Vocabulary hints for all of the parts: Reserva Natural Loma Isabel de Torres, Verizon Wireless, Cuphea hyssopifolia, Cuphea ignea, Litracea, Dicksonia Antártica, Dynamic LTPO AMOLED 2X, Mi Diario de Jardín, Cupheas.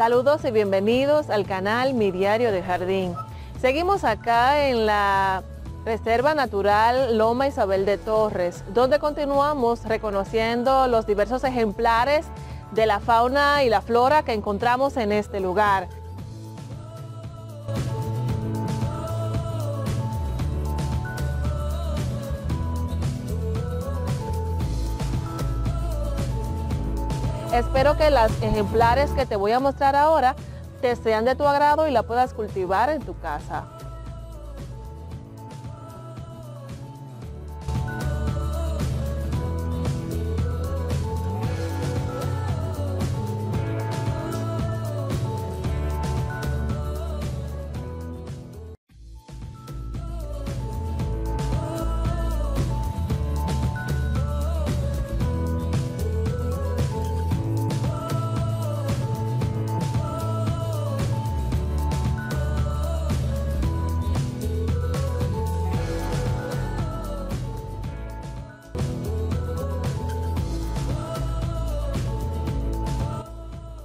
Saludos y bienvenidos al canal Mi Diario de Jardín. Seguimos acá en la Reserva Natural Loma Isabel de Torres, donde continuamos reconociendo los diversos ejemplares de la fauna y la flora que encontramos en este lugar. Espero que los ejemplares que te voy a mostrar ahora te sean de tu agrado y la puedas cultivar en tu casa.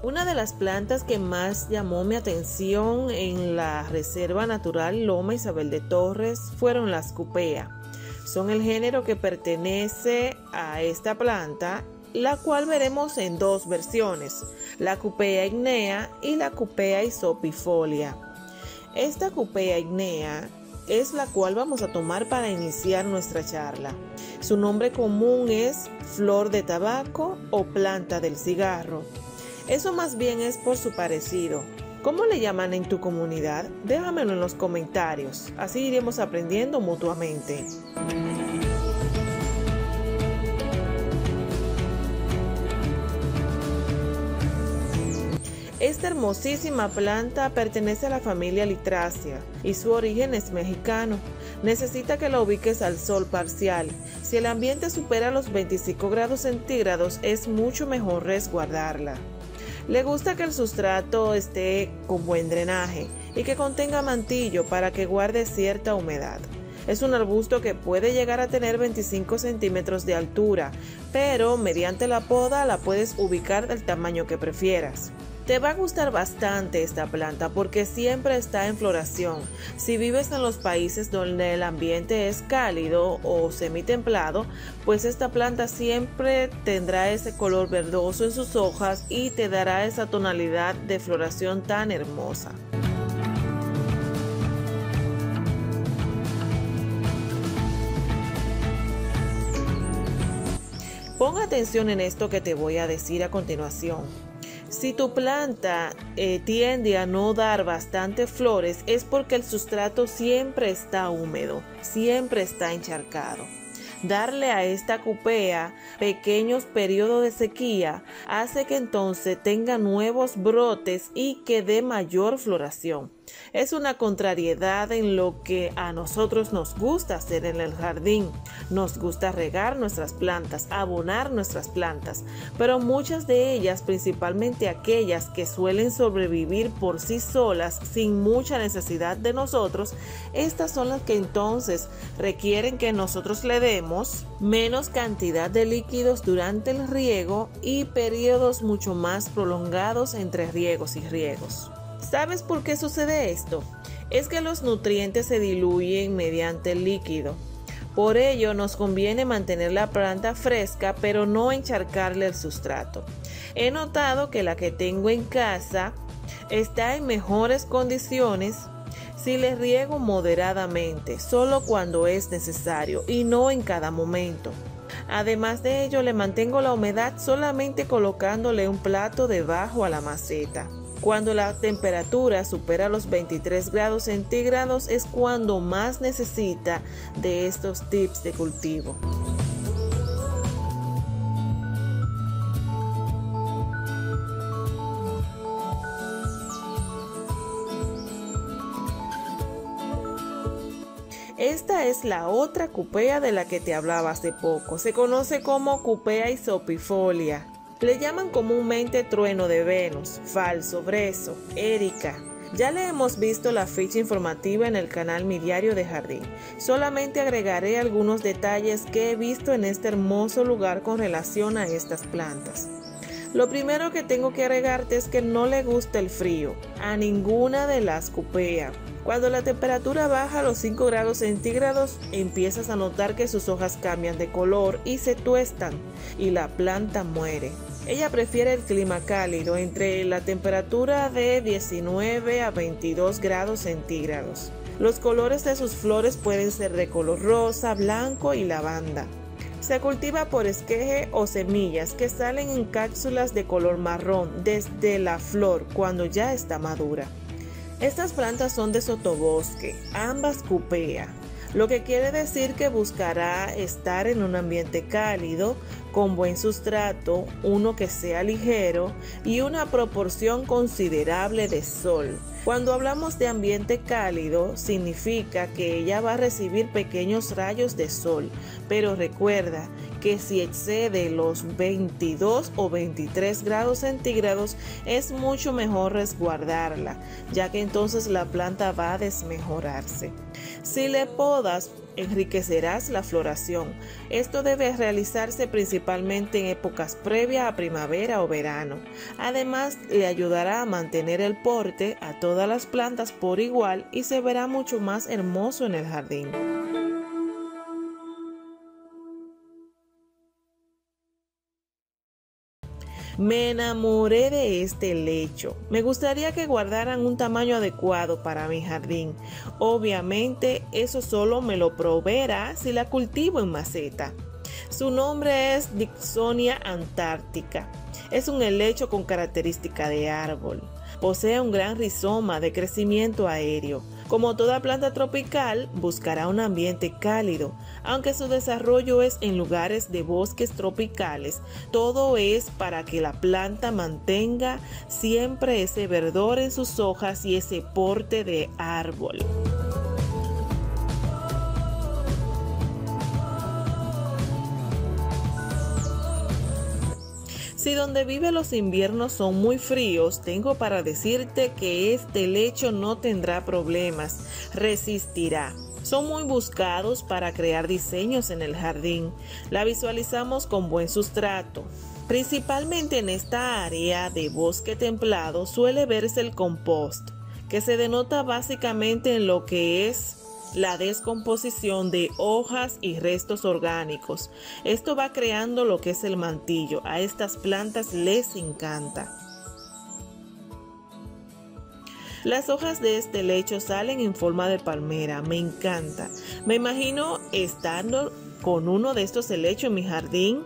Una de las plantas que más llamó mi atención en la Reserva Natural Loma Isabel de Torres fueron las Cuphea. Son el género que pertenece a esta planta, la cual veremos en dos versiones, la Cuphea ignea y la Cuphea hyssopifolia. Esta Cuphea ignea es la cual vamos a tomar para iniciar nuestra charla. Su nombre común es flor de tabaco o planta del cigarro. Eso más bien es por su parecido. ¿Cómo le llaman en tu comunidad? Déjamelo en los comentarios, así iremos aprendiendo mutuamente. Esta hermosísima planta pertenece a la familia Litracea y su origen es mexicano. Necesita que la ubiques al sol parcial. Si el ambiente supera los 25 grados centígrados, es mucho mejor resguardarla. Le gusta que el sustrato esté con buen drenaje y que contenga mantillo para que guarde cierta humedad. Es un arbusto que puede llegar a tener 25 centímetros de altura, pero mediante la poda la puedes ubicar del tamaño que prefieras. Te va a gustar bastante esta planta porque siempre está en floración. Si vives en los países donde el ambiente es cálido o semitemplado, pues esta planta siempre tendrá ese color verdoso en sus hojas y te dará esa tonalidad de floración tan hermosa. Pon atención en esto que te voy a decir a continuación. Si tu planta tiende a no dar bastante flores, es porque el sustrato siempre está húmedo, siempre está encharcado. Darle a esta Cuphea pequeños periodos de sequía hace que entonces tenga nuevos brotes y que dé mayor floración. Es una contrariedad en lo que a nosotros nos gusta hacer en el jardín. Nos gusta regar nuestras plantas, abonar nuestras plantas, pero muchas de ellas, principalmente aquellas que suelen sobrevivir por sí solas sin mucha necesidad de nosotros, estas son las que entonces requieren que nosotros le demos menos cantidad de líquidos durante el riego y periodos mucho más prolongados entre riegos y riegos. ¿Sabes por qué sucede esto? Es que los nutrientes se diluyen mediante el líquido. Por ello nos conviene mantener la planta fresca, pero no encharcarle el sustrato. He notado que la que tengo en casa está en mejores condiciones si le riego moderadamente, solo cuando es necesario y no en cada momento. Además de ello, le mantengo la humedad solamente colocándole un plato debajo a la maceta. Cuando la temperatura supera los 23 grados centígrados es cuando más necesita de estos tips de cultivo. Esta es la otra Cuphea de la que te hablaba hace poco. Se conoce como Cuphea hyssopifolia. Le llaman comúnmente trueno de Venus, falso brezo, erica. Ya le hemos visto la ficha informativa en el canal Mi Diario de Jardín. Solamente agregaré algunos detalles que he visto en este hermoso lugar con relación a estas plantas. Lo primero que tengo que agregarte es que no le gusta el frío a ninguna de las Cuphea. Cuando la temperatura baja a los 5 grados centígrados, empiezas a notar que sus hojas cambian de color y se tuestan y la planta muere. Ella prefiere el clima cálido, entre la temperatura de 19 a 22 grados centígrados. Los colores de sus flores pueden ser de color rosa, blanco y lavanda. Se cultiva por esqueje o semillas que salen en cápsulas de color marrón desde la flor cuando ya está madura. Estas plantas son de sotobosque, ambas Cuphea, lo que quiere decir que buscará estar en un ambiente cálido, con buen sustrato, uno que sea ligero y una proporción considerable de sol. Cuando hablamos de ambiente cálido, significa que ella va a recibir pequeños rayos de sol, pero recuerda que si excede los 22 o 23 grados centígrados es mucho mejor resguardarla, ya que entonces la planta va a desmejorarse. Si le podas, enriquecerás la floración. Esto debe realizarse principalmente en épocas previas a primavera o verano. Además, le ayudará a mantener el porte a todas las plantas por igual y se verá mucho más hermoso en el jardín. Me enamoré de este lecho. Me gustaría que guardaran un tamaño adecuado para mi jardín. Obviamente, eso solo me lo proveerá si la cultivo en maceta. Su nombre es Dicksonia Antártica. Es un helecho con característica de árbol. Posee un gran rizoma de crecimiento aéreo. Como toda planta tropical, buscará un ambiente cálido, aunque su desarrollo es en lugares de bosques tropicales. Todo es para que la planta mantenga siempre ese verdor en sus hojas y ese porte de árbol. Si donde vive los inviernos son muy fríos, tengo para decirte que este helecho no tendrá problemas, resistirá. Son muy buscados para crear diseños en el jardín. La visualizamos con buen sustrato. Principalmente en esta área de bosque templado suele verse el compost, que se denota básicamente en lo que es la descomposición de hojas y restos orgánicos. Esto va creando lo que es el mantillo. A estas plantas les encanta. Las hojas de este helecho salen en forma de palmera. Me encanta. Me imagino estando con uno de estos helechos en mi jardín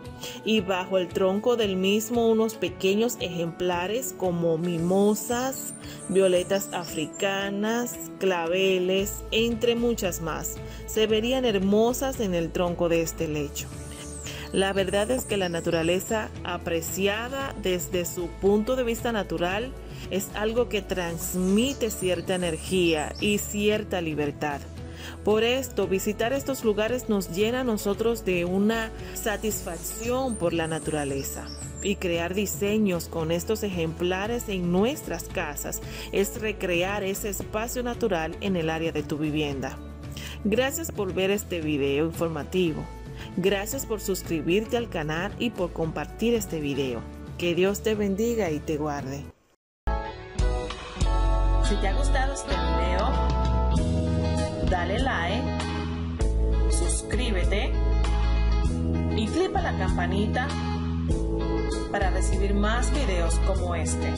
y bajo el tronco del mismo unos pequeños ejemplares como mimosas, violetas africanas, claveles, entre muchas más. Se verían hermosas en el tronco de este helecho. La verdad es que la naturaleza, apreciada desde su punto de vista natural, es algo que transmite cierta energía y cierta libertad. Por esto, visitar estos lugares nos llena a nosotros de una satisfacción por la naturaleza. Y crear diseños con estos ejemplares en nuestras casas es recrear ese espacio natural en el área de tu vivienda. Gracias por ver este video informativo. Gracias por suscribirte al canal y por compartir este video. Que Dios te bendiga y te guarde. Si te ha gustado este video, dale like, suscríbete y clica la campanita para recibir más videos como este.